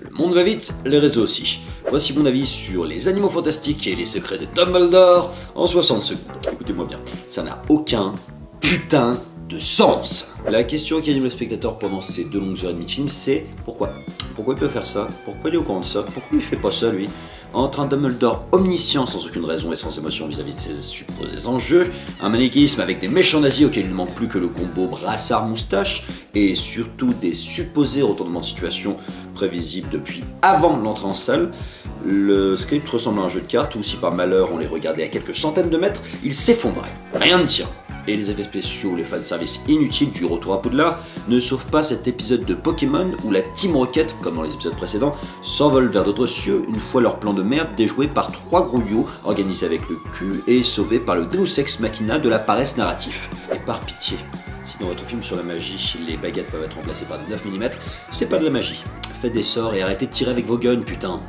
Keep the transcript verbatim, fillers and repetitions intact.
Le monde va vite, les réseaux aussi. Voici mon avis sur Les Animaux Fantastiques et les secrets de Dumbledore en soixante secondes. Écoutez-moi bien, ça n'a aucun putain de sens. La question qui anime le spectateur pendant ces deux longues heures et demie de film, c'est pourquoi ? Pourquoi il peut faire ça ? Pourquoi il est au courant de ça ? Pourquoi il fait pas ça, lui ? Entre un Dumbledore omniscient sans aucune raison et sans émotion vis-à-vis -vis de ses supposés enjeux, un manichéisme avec des méchants nazis auxquels il ne manque plus que le combo brassard-moustache, et surtout des supposés retournements de situation prévisibles depuis avant l'entrée en salle, le script ressemble à un jeu de cartes où si par malheur on les regardait à quelques centaines de mètres, il s'effondrait. Rien de tirant. Et les effets spéciaux, les fanservices inutiles du retour à Poudlard ne sauvent pas cet épisode de Pokémon où la Team Rocket, comme dans les épisodes précédents, s'envole vers d'autres cieux une fois leur plan de merde déjoué par trois gros yo organisés avec le cul et sauvés par le Deus Ex Machina de la paresse narrative. Et par pitié, si dans votre film sur la magie, les baguettes peuvent être remplacées par des neuf millimètres, c'est pas de la magie. Faites des sorts et arrêtez de tirer avec vos guns, putain.